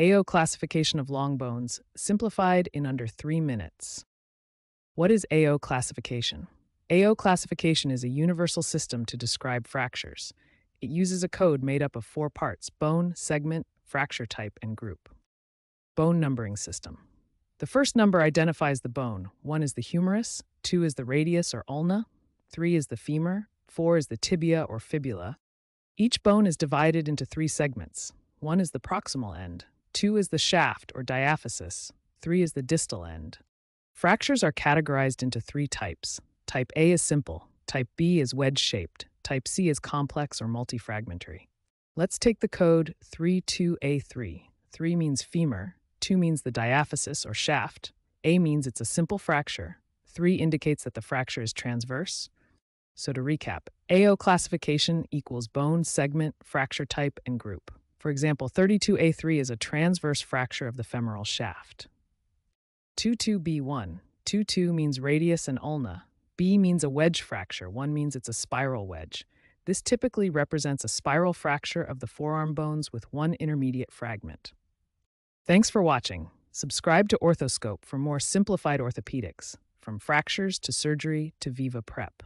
AO Classification of Long Bones, simplified in under 3 minutes. What is AO Classification? AO Classification is a universal system to describe fractures. It uses a code made up of 4 parts: bone, segment, fracture type, and group. Bone numbering system. The first number identifies the bone. 1 is the humerus, 2 is the radius or ulna, 3 is the femur, 4 is the tibia or fibula. Each bone is divided into 3 segments. 1 is the proximal end, 2 is the shaft or diaphysis, 3 is the distal end. Fractures are categorized into 3 types. Type A is simple, type B is wedge-shaped, type C is complex or multifragmentary. Let's take the code 32A3. 3 means femur, 2 means the diaphysis or shaft, A means it's a simple fracture, 3 indicates that the fracture is transverse. So to recap, AO classification equals bone, segment, fracture type, and group. For example, 32A3 is a transverse fracture of the femoral shaft. 22B1. 22 means radius and ulna. B means a wedge fracture. 1 means it's a spiral wedge. This typically represents a spiral fracture of the forearm bones with 1 intermediate fragment. Thanks for watching. Subscribe to OrthoScope for more simplified orthopedics, from fractures to surgery to Viva Prep.